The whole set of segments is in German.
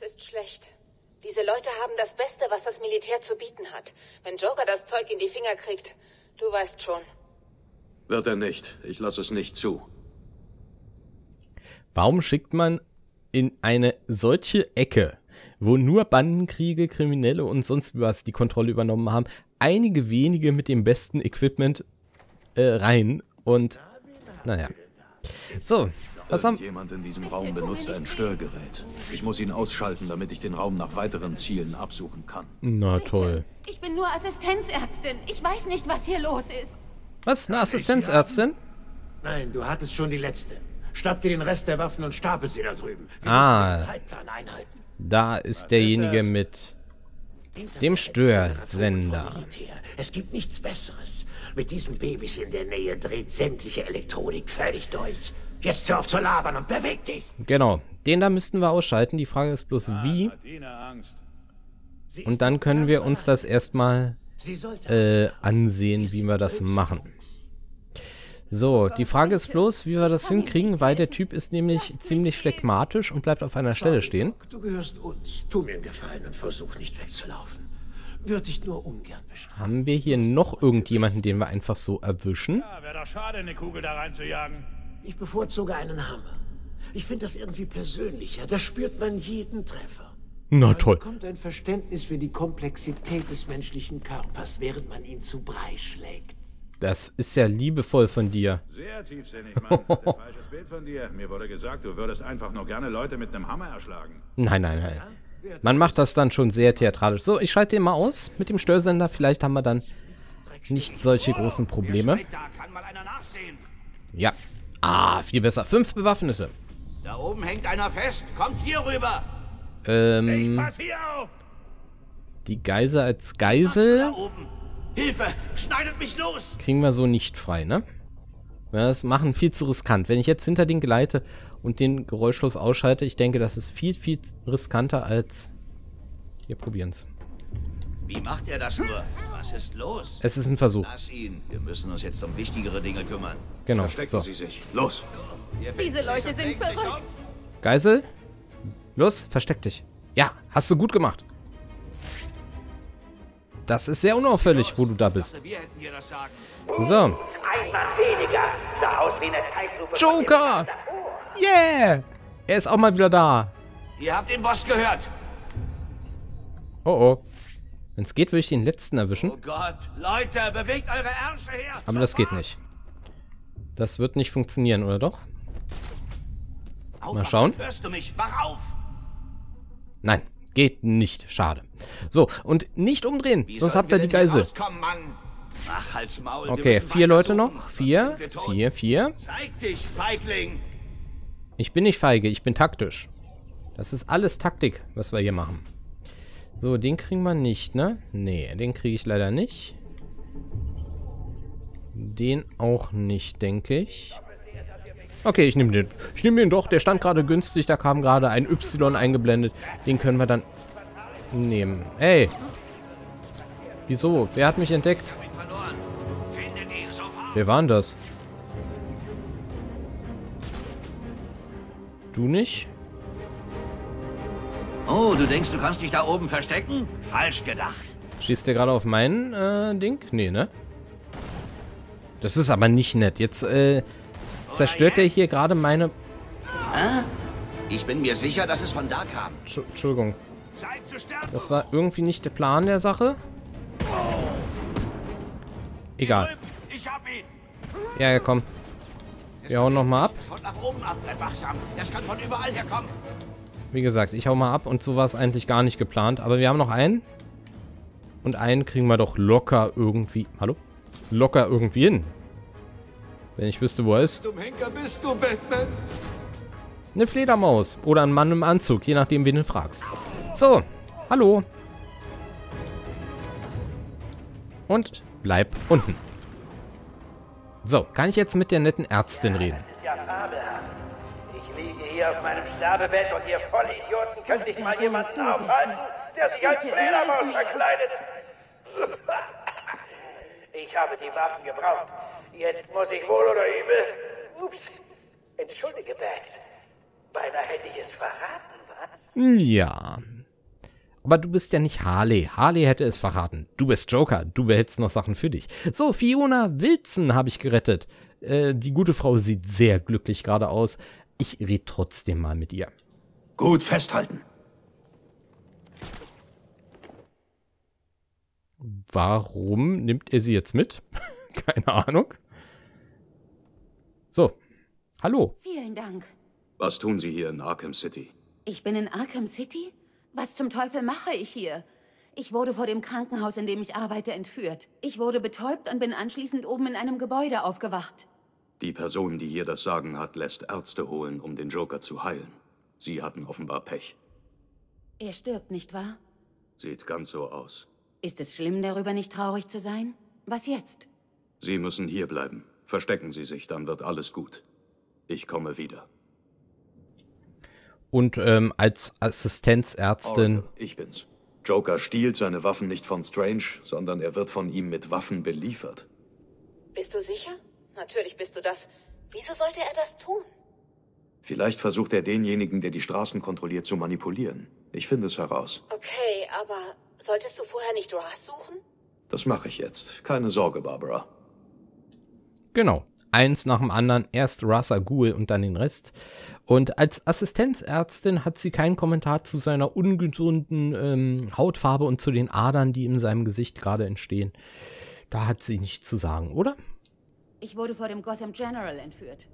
Das ist schlecht. Diese Leute haben das Beste, was das Militär zu bieten hat. Wenn Joker das Zeug in die Finger kriegt, du weißt schon. Wird er nicht. Ich lasse es nicht zu. Warum schickt man in eine solche Ecke, wo nur Bandenkriege, Kriminelle und sonst was die Kontrolle übernommen haben, einige wenige mit dem besten Equipment rein und naja. So, was haben... Jemand in diesem Raum benutzt ein Störgerät. Ich muss ihn ausschalten, damit ich den Raum nach weiteren Zielen absuchen kann. Na toll. Bitte. Ich bin nur Assistenzärztin. Ich weiß nicht, was hier los ist. Was? Eine Assistenzärztin? Nein, du hattest schon die letzte. Schnapp dir den Rest der Waffen und stapel sie da drüben. Wir müssen den Zeitplan einhalten. Da ist derjenige mit dem Störsender. Es gibt nichts Besseres. Mit diesen Babys in der Nähe dreht sämtliche Elektronik völlig durch. Jetzt hör auf zu labern und beweg dich. Genau. Den da müssten wir ausschalten. Die Frage ist bloß, wie. Und dann können wir uns das erstmal ansehen, wie wir das machen. So, die Frage ist bloß, wie wir das hinkriegen, weil der Typ ist nämlich ziemlich phlegmatisch und bleibt auf einer Stelle stehen. Du gehörst uns. Tu mir einen Gefallen und versuch nicht wegzulaufen. Würde ich nur ungern bestrafen. Haben wir hier noch irgendjemanden, den wir einfach so erwischen? Ja, wäre doch schade, eine Kugel da reinzujagen. Ich bevorzuge einen Hammer. Ich finde das irgendwie persönlicher. Da spürt man jeden Treffer. Na toll. Man bekommt ein Verständnis für die Komplexität des menschlichen Körpers, während man ihn zu Brei schlägt. Das ist ja liebevoll von dir. Sehr tiefsinnig, Mann. Ein falsches Bild von dir. Mir wurde gesagt, du würdest einfach nur gerne Leute mit einem Hammer erschlagen. Nein, nein, nein. Man macht das dann schon sehr theatralisch. So, ich schalte den mal aus mit dem Störsender. Vielleicht haben wir dann nicht solche großen Probleme. Ja. Ah, viel besser. 5 Bewaffnete. Da oben hängt einer fest. Kommt hier rüber. Ich pass hier auf. Die Geisel als Geisel. Hilfe! Schneidet mich los! Kriegen wir so nicht frei, ne? Das machen viel zu riskant. Wenn ich jetzt hinter den gleite und den geräuschlos ausschalte, ich denke, das ist viel, viel riskanter als... Wir probieren's. Wie macht er das nur? Was ist los? Es ist ein Versuch. Lass ihn. Wir müssen uns jetzt um wichtigere Dinge kümmern. Genau. Verstecken so. Sie sich. Los! Diese Leute sind verrückt! Geisel? Los, versteck dich. Ja, hast du gut gemacht. Das ist sehr unauffällig, wo du da bist. So. Joker! Yeah! Er ist auch mal wieder da. Ihr habt den Boss gehört. Oh oh. Wenn es geht, würde ich den letzten erwischen. Oh Gott, Leute, bewegt eure Ärsche her! Aber das geht nicht. Das wird nicht funktionieren, oder doch? Mal schauen. Hörst du mich? Wach auf! Nein. Geht nicht. Schade. So, und nicht umdrehen, sonst habt ihr die Geisel. Okay, 4 Leute noch. 4, 4, 4. Ich bin nicht feige, ich bin taktisch. Das ist alles Taktik, was wir hier machen. So, den kriegen wir nicht, ne? Nee, den kriege ich leider nicht. Den auch nicht, denke ich. Okay, ich nehme den. Ich nehme den doch. Der stand gerade günstig. Da kam gerade ein Y eingeblendet. Den können wir dann nehmen. Ey. Wieso? Wer hat mich entdeckt? Wer war denn das? Du nicht? Oh, du denkst, du kannst dich da oben verstecken? Falsch gedacht. Schießt der gerade auf meinen Ding? Nee, ne? Das ist aber nicht nett. Jetzt, zerstört er hier gerade meine... Ich bin mir sicher, dass es von da kam. Entschuldigung. Das war irgendwie nicht der Plan der Sache. Egal. Ja, komm. Wir hauen nochmal ab. Wie gesagt, ich hau mal ab und so war es eigentlich gar nicht geplant. Aber wir haben noch einen. Und einen kriegen wir doch locker irgendwie... Hallo? Locker irgendwie hin. Wenn ich wüsste, wo er ist. Eine Fledermaus. Oder ein Mann im Anzug. Je nachdem, wen du fragst. So. Hallo. Und bleib unten. So. Kann ich jetzt mit der netten Ärztin reden? Das ist ja fabelhaft. Ich liege hier auf meinem Sterbebett und ihr Vollidioten könnt nicht mal jemanden aufhalten, der sich als Fledermaus verkleidet. Ich habe die Waffen gebraucht. Jetzt muss ich wohl oder übel... Ups, entschuldige, Bert. Beinahe hätte ich es verraten, was? Ja. Aber du bist ja nicht Harley. Harley hätte es verraten. Du bist Joker. Du behältst noch Sachen für dich. So, Fiona Wilson habe ich gerettet. Die gute Frau sieht sehr glücklich gerade aus. Ich rede trotzdem mal mit ihr. Gut, festhalten. Warum nimmt er sie jetzt mit? Keine Ahnung. So. Hallo. Vielen Dank. Was tun Sie hier in Arkham City? Ich bin in Arkham City? Was zum Teufel mache ich hier? Ich wurde vor dem Krankenhaus, in dem ich arbeite, entführt. Ich wurde betäubt und bin anschließend oben in einem Gebäude aufgewacht. Die Person, die hier das Sagen hat, lässt Ärzte holen, um den Joker zu heilen. Sie hatten offenbar Pech. Er stirbt, nicht wahr? Sieht ganz so aus. Ist es schlimm, darüber nicht traurig zu sein? Was jetzt? Sie müssen hier bleiben. Verstecken Sie sich, dann wird alles gut. Ich komme wieder. Und als Assistenzärztin... Oracle, ich bin's. Joker stiehlt seine Waffen nicht von Strange, sondern er wird von ihm mit Waffen beliefert. Bist du sicher? Natürlich bist du das. Wieso sollte er das tun? Vielleicht versucht er denjenigen, der die Straßen kontrolliert, zu manipulieren. Ich finde es heraus. Okay, aber solltest du vorher nicht Ra's suchen? Das mache ich jetzt. Keine Sorge, Barbara. Genau. Eins nach dem anderen, erst Ra's al Ghul und dann den Rest. Und als Assistenzärztin hat sie keinen Kommentar zu seiner ungesunden Hautfarbe und zu den Adern, die in seinem Gesicht gerade entstehen. Da hat sie nichts zu sagen, oder? Ich wurde vor dem Gotham General entführt.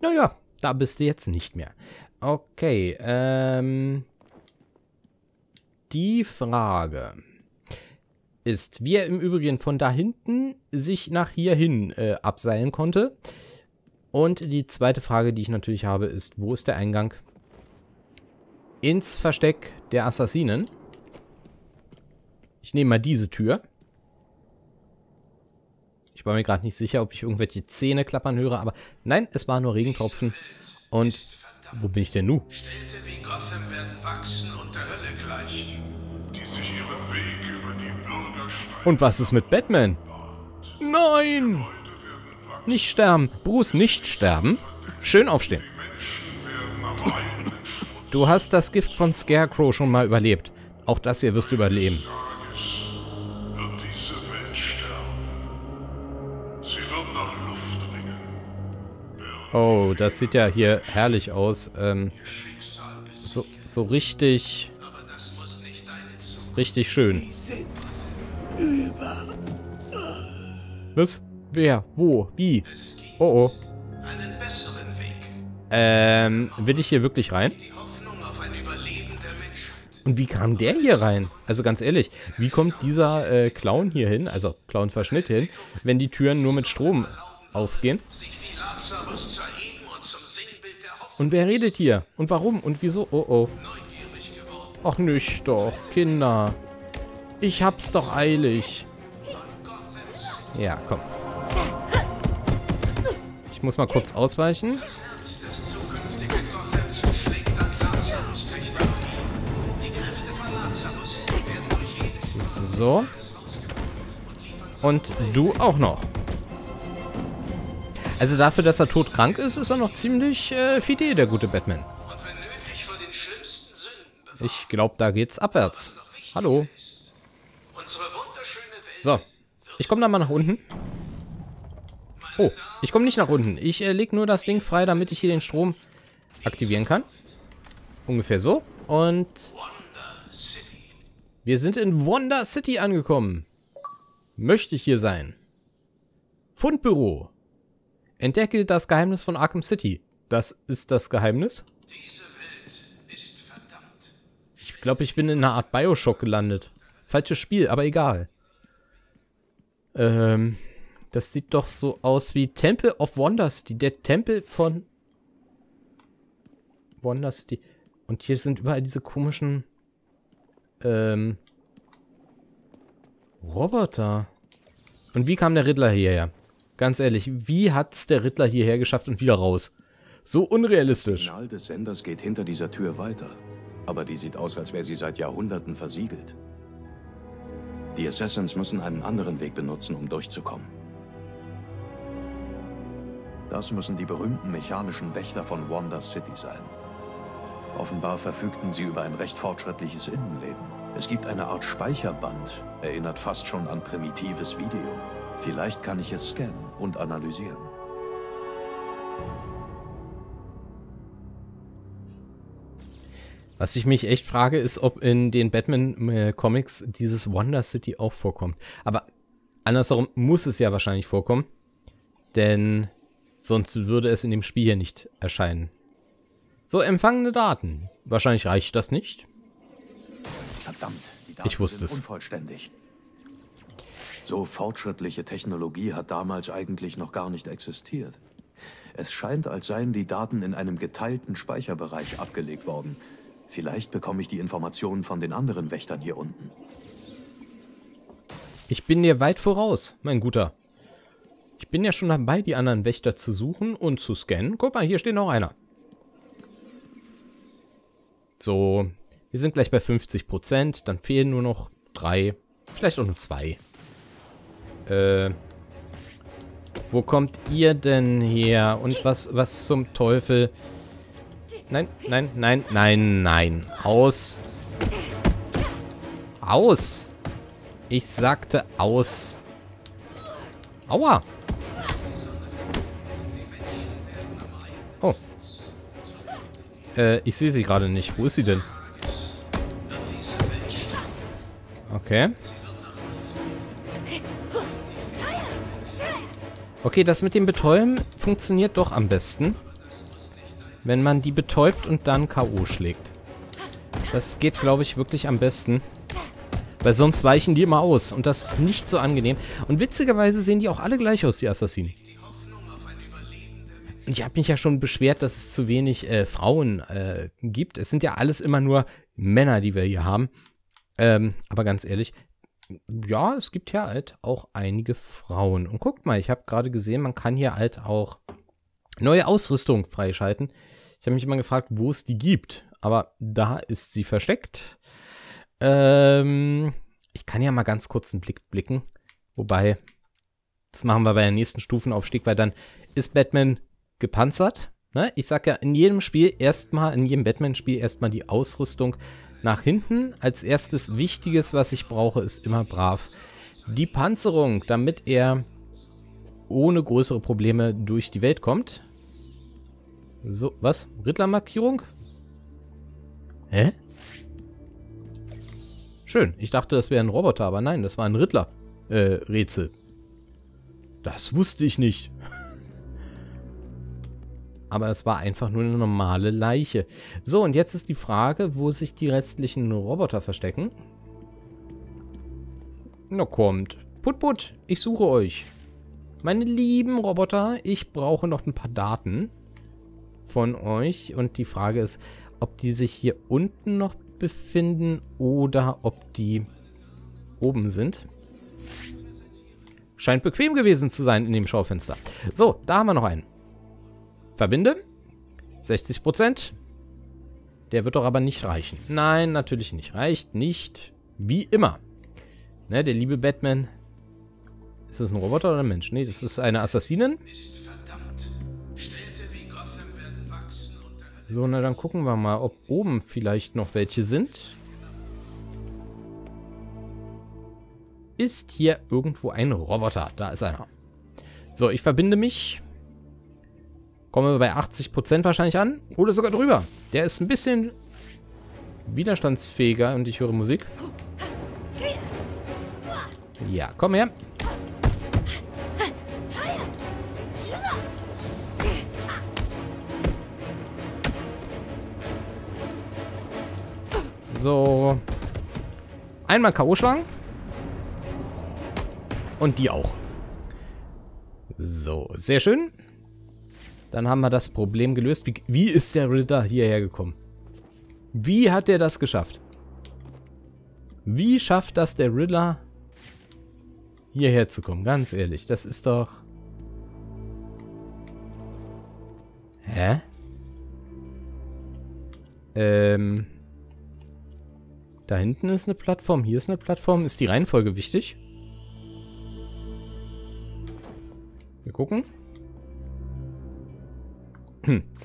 Naja, da bist du jetzt nicht mehr. Okay, die Frage... ist, wie er im Übrigen von da hinten sich nach hierhin abseilen konnte. Und die zweite Frage, die ich natürlich habe, ist, wo ist der Eingang ins Versteck der Assassinen? Ich nehme mal diese Tür. Ich war mir gerade nicht sicher, ob ich irgendwelche Zähne klappern höre, aber nein, es waren nur Regentropfen. Und wo bin ich denn nun? Städte wie Gotham werden wachsen und der Hölle gleichen, die sich ihren Weg über die... Und was ist mit Batman? Nein! Nicht sterben. Bruce, nicht sterben. Schön aufstehen. Du hast das Gift von Scarecrow schon mal überlebt. Auch das hier wirst du überleben. Oh, das sieht ja hier herrlich aus. So richtig... richtig schön. Was? Wer? Wo? Wie? Oh oh. Will ich hier wirklich rein? Und wie kam der hier rein? Also ganz ehrlich, wie kommt dieser Clown hier hin, also Clown-Verschnitt hin, wenn die Türen nur mit Strom aufgehen? Und wer redet hier? Und warum? Und wieso? Oh oh. Ach nicht doch, Kinder. Ich hab's doch eilig. Ja, komm. Ich muss mal kurz ausweichen. So. Und du auch noch. Also dafür, dass er todkrank ist, ist er noch ziemlich fidel, der gute Batman. Ich glaube, da geht's abwärts. Hallo. So, ich komme da mal nach unten. Oh, ich komme nicht nach unten. Ich lege nur das Ding frei, damit ich hier den Strom aktivieren kann. Ungefähr so. Und wir sind in Wonder City angekommen. Möchte ich hier sein? Fundbüro. Entdecke das Geheimnis von Arkham City. Das ist das Geheimnis. Ich glaube, ich bin in einer Art Bioshock gelandet. Falsches Spiel, aber egal. Das sieht doch so aus wie Temple of Wonder City. Der Tempel von Wonder City. Und hier sind überall diese komischen Roboter. Und wie kam der Riddler hierher? Ganz ehrlich, wie hat's der Riddler hierher geschafft und wieder raus? So unrealistisch. Das Signal des Senders geht hinter dieser Tür weiter. Aber die sieht aus, als wäre sie seit Jahrhunderten versiegelt. Die Assassins müssen einen anderen Weg benutzen, um durchzukommen. Das müssen die berühmten mechanischen Wächter von Wonder City sein. Offenbar verfügten sie über ein recht fortschrittliches Innenleben. Es gibt eine Art Speicherband, erinnert fast schon an primitives Video. Vielleicht kann ich es scannen und analysieren. Was ich mich echt frage, ist, ob in den Batman-Comics dieses Wonder City auch vorkommt. Aber andersherum muss es ja wahrscheinlich vorkommen, denn sonst würde es in dem Spiel hier nicht erscheinen. So, empfangene Daten. Wahrscheinlich reicht das nicht. Verdammt, die Daten sind unvollständig. So fortschrittliche Technologie hat damals eigentlich noch gar nicht existiert. Es scheint, als seien die Daten in einem geteilten Speicherbereich abgelegt worden. Vielleicht bekomme ich die Informationen von den anderen Wächtern hier unten. Ich bin dir weit voraus, mein Guter. Ich bin ja schon dabei, die anderen Wächter zu suchen und zu scannen. Guck mal, hier steht noch einer. So, wir sind gleich bei 50%. Dann fehlen nur noch 3, vielleicht auch nur 2. Wo kommt ihr denn her? Und was zum Teufel? Nein, nein, nein, nein, nein. Aus. Aus. Ich sagte aus. Aua. Oh. Ich sehe sie gerade nicht. Wo ist sie denn? Okay. Okay, das mit dem Betäuben funktioniert doch am besten, wenn man die betäubt und dann K.O. schlägt. Das geht, glaube ich, wirklich am besten. Weil sonst weichen die immer aus und das ist nicht so angenehm. Und witzigerweise sehen die auch alle gleich aus, die Assassinen. Ich habe mich ja schon beschwert, dass es zu wenig Frauen gibt. Es sind ja alles immer nur Männer, die wir hier haben. Aber ganz ehrlich, ja, es gibt ja halt auch einige Frauen. Und guckt mal, ich habe gerade gesehen, man kann hier halt auch neue Ausrüstung freischalten. Ich habe mich immer gefragt, wo es die gibt. Aber da ist sie versteckt. Ich kann ja mal ganz kurz einen Blick blicken. Wobei, das machen wir bei der nächsten Stufenaufstieg, weil dann ist Batman gepanzert. Ne? Ich sage ja, in jedem Spiel erstmal, in jedem Batman-Spiel erstmal die Ausrüstung nach hinten. Als erstes Wichtiges, was ich brauche, ist immer brav die Panzerung, damit er ohne größere Probleme durch die Welt kommt. So, was? Riddler-Markierung? Hä? Schön. Ich dachte, das wäre ein Roboter, aber nein, das war ein Riddler. Rätsel. Das wusste ich nicht. Aber es war einfach nur eine normale Leiche. So, und jetzt ist die Frage, wo sich die restlichen Roboter verstecken. Na kommt. Put, put, ich suche euch. Meine lieben Roboter, ich brauche noch ein paar Daten von euch. Und die Frage ist, ob die sich hier unten noch befinden oder ob die oben sind. Scheint bequem gewesen zu sein in dem Schaufenster. So, da haben wir noch einen. Verbinde. 60%. Der wird doch aber nicht reichen. Nein, natürlich nicht. Reicht nicht. Wie immer. Ne, der liebe Batman. Ist das ein Roboter oder ein Mensch? Ne, das ist eine Assassinin. So, na dann gucken wir mal, ob oben vielleicht noch welche sind. Ist hier irgendwo ein Roboter? Da ist einer. So, ich verbinde mich. Kommen wir bei 80% wahrscheinlich an. Oder sogar drüber. Der ist ein bisschen widerstandsfähiger. Und ich höre Musik. Ja, komm her. So. Einmal K.O. schlagen. Und die auch. So, sehr schön. Dann haben wir das Problem gelöst. Wie ist der Riddler hierher gekommen? Wie hat er das geschafft? Wie schafft das der Riddler, hierher zu kommen? Ganz ehrlich, das ist doch... Hä? Da hinten ist eine Plattform, hier ist eine Plattform. Ist die Reihenfolge wichtig? Wir gucken.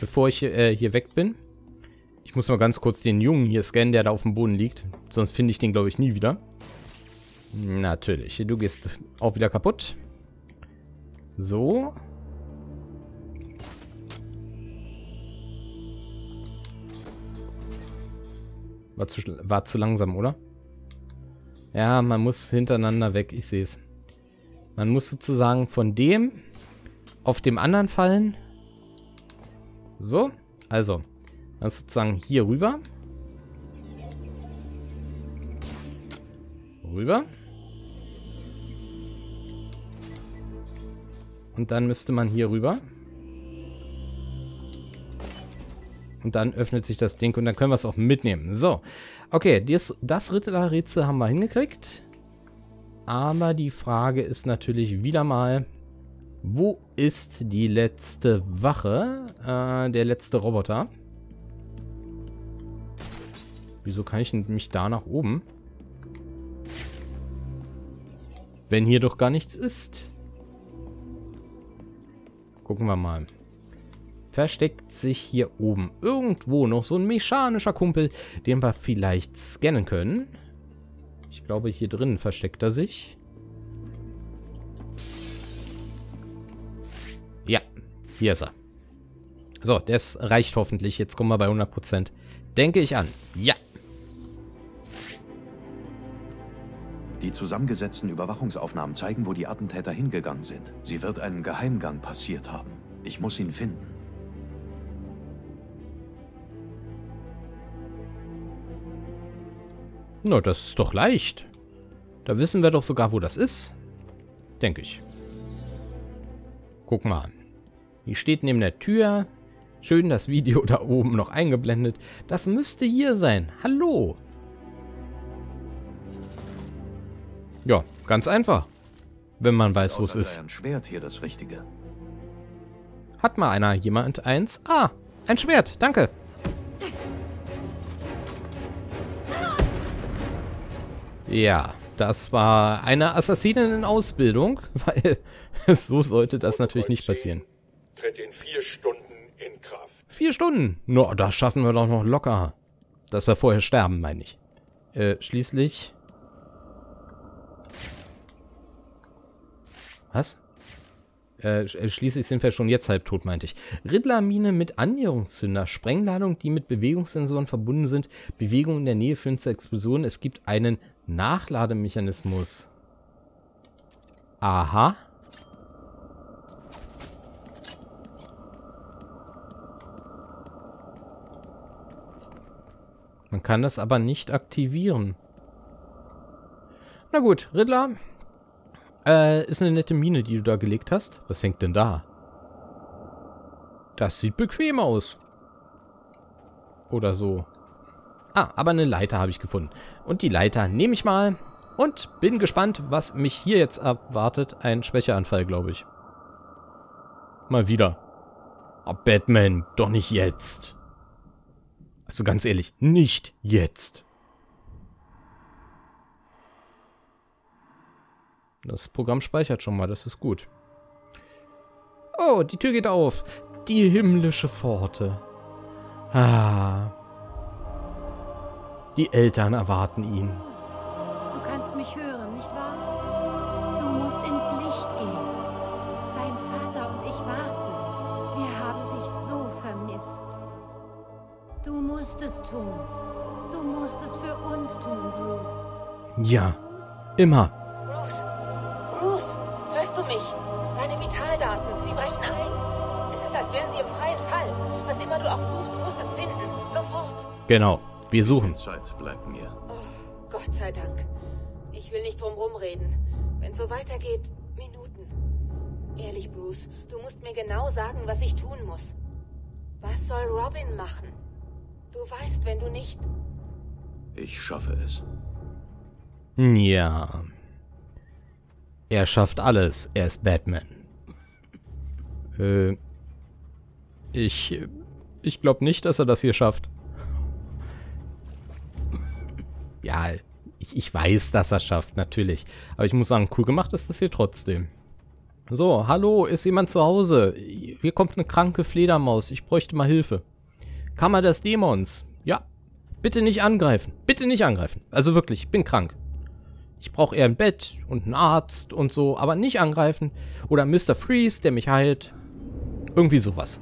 Bevor ich hier weg bin. Ich muss mal ganz kurz den Jungen hier scannen, der da auf dem Boden liegt. Sonst finde ich den, glaube ich, nie wieder. Natürlich. Du gehst auch wieder kaputt. So. War zu langsam, oder? Ja, man muss hintereinander weg. Ich sehe es. Man muss sozusagen von dem auf dem anderen fallen. So. Also. Dann sozusagen hier rüber. Rüber. Und dann müsste man hier rüber. Und dann öffnet sich das Ding und dann können wir es auch mitnehmen. So, okay, das Riddler-Rätsel haben wir hingekriegt. Aber die Frage ist natürlich wieder mal, wo ist die letzte Wache? Der letzte Roboter. Wieso kann ich mich da nach oben? Wenn hier doch gar nichts ist. Gucken wir mal. Versteckt sich hier oben irgendwo noch so ein mechanischer Kumpel, den wir vielleicht scannen können. Ich glaube, hier drin versteckt er sich. Ja, hier ist er. So, das reicht hoffentlich. Jetzt kommen wir bei 100%. Denke ich an. Ja. Die zusammengesetzten Überwachungsaufnahmen zeigen, wo die Attentäter hingegangen sind. Sie wird einen Geheimgang passiert haben. Ich muss ihn finden. Na, das ist doch leicht. Da wissen wir doch sogar, wo das ist. Denke ich. Guck mal. Die steht neben der Tür. Schön das Video da oben noch eingeblendet. Das müsste hier sein. Hallo. Ja, ganz einfach. Wenn man weiß, wo es ist. Ein Schwert hier das Richtige. Hat mal jemand eins? Ah, ein Schwert. Danke. Ja, das war eine Assassinin in Ausbildung, weil so sollte das natürlich nicht passieren. Tritt in 4 Stunden in Kraft. 4 Stunden? No, das schaffen wir doch noch locker. Dass wir vorher sterben, meine ich. Schließlich... Was? Schließlich sind wir schon jetzt halbtot, meinte ich. Riddlermine mit Annäherungszünder. Sprengladung, die mit Bewegungssensoren verbunden sind. Bewegung in der Nähe führen zur Explosion. Es gibt einen... Nachlademechanismus. Aha. Man kann das aber nicht aktivieren. Na gut, Riddler. Ist eine nette Mine, die du da gelegt hast. Was hängt denn da? Das sieht bequem aus. Oder so. Ah, aber eine Leiter habe ich gefunden. Und die Leiter nehme ich mal und bin gespannt, was mich hier jetzt erwartet. Ein Schwächeanfall, glaube ich. Mal wieder. Oh, Batman, doch nicht jetzt. Also ganz ehrlich, nicht jetzt. Das Programm speichert schon mal, das ist gut. Oh, die Tür geht auf. Die himmlische Pforte. Ah... Die Eltern erwarten ihn. Du kannst mich hören, nicht wahr? Du musst ins Licht gehen. Dein Vater und ich warten. Wir haben dich so vermisst. Du musst es tun. Du musst es für uns tun, Bruce. Ja, immer. Bruce, Bruce, hörst du mich? Deine Vitaldaten, sie brechen ein. Es ist, als wären sie im freien Fall. Was immer du auch suchst, musst es finden. Sofort. Genau. Wir suchen. Zeit bleibt mir. Oh, Gott sei Dank. Ich will nicht drumherum reden. Wenn es so weitergeht, Minuten. Ehrlich, Bruce, du musst mir genau sagen, was ich tun muss. Was soll Robin machen? Du weißt, wenn du nicht... Ich schaffe es. Ja. Er schafft alles. Er ist Batman. Ich glaube nicht, dass er das hier schafft. Ja, ich weiß, dass er es schafft, natürlich. Aber ich muss sagen, cool gemacht ist das hier trotzdem. So, hallo, ist jemand zu Hause? Hier kommt eine kranke Fledermaus. Ich bräuchte mal Hilfe. Kammer des Dämons. Bitte nicht angreifen. Bitte nicht angreifen. Also wirklich, ich bin krank. Ich brauche eher ein Bett und einen Arzt und so, aber nicht angreifen. Oder Mr. Freeze, der mich heilt. Irgendwie sowas.